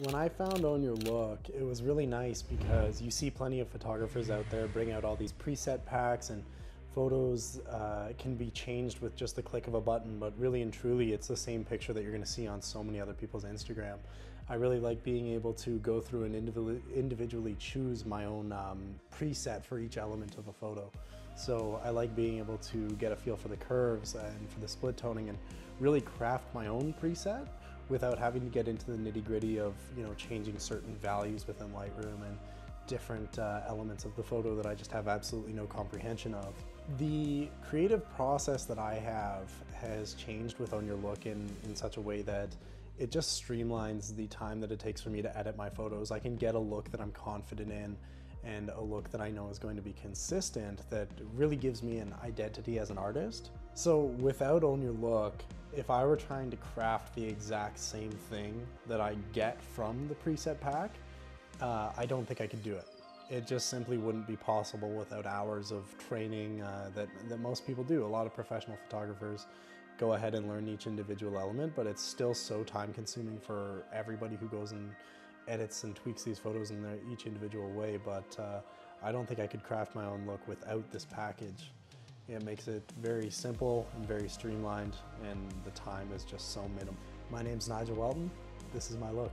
When I found Own Your Look, it was really nice because you see plenty of photographers out there bring out all these preset packs and photos can be changed with just the click of a button, but really and truly it's the same picture that you're going to see on so many other people's Instagram. I really like being able to go through and individually choose my own preset for each element of a photo. So I like being able to get a feel for the curves and for the split toning and really craft my own preset without having to get into the nitty-gritty of, you know, changing certain values within Lightroom and different elements of the photo that I just have absolutely no comprehension of. The creative process that I have has changed with Own Your Look in such a way that it just streamlines the time that it takes for me to edit my photos. I can get a look that I'm confident in and a look that I know is going to be consistent that really gives me an identity as an artist. So without Own Your Look, if I were trying to craft the exact same thing that I get from the preset pack, I don't think I could do it. It just simply wouldn't be possible without hours of training that most people do. A lot of professional photographers go ahead and learn each individual element, but it's still so time consuming for everybody who goes and edits and tweaks these photos in their each individual way. But I don't think I could craft my own look without this package. It makes it very simple and very streamlined, and the time is just so minimal. My name's Nigel Welton. This is my look.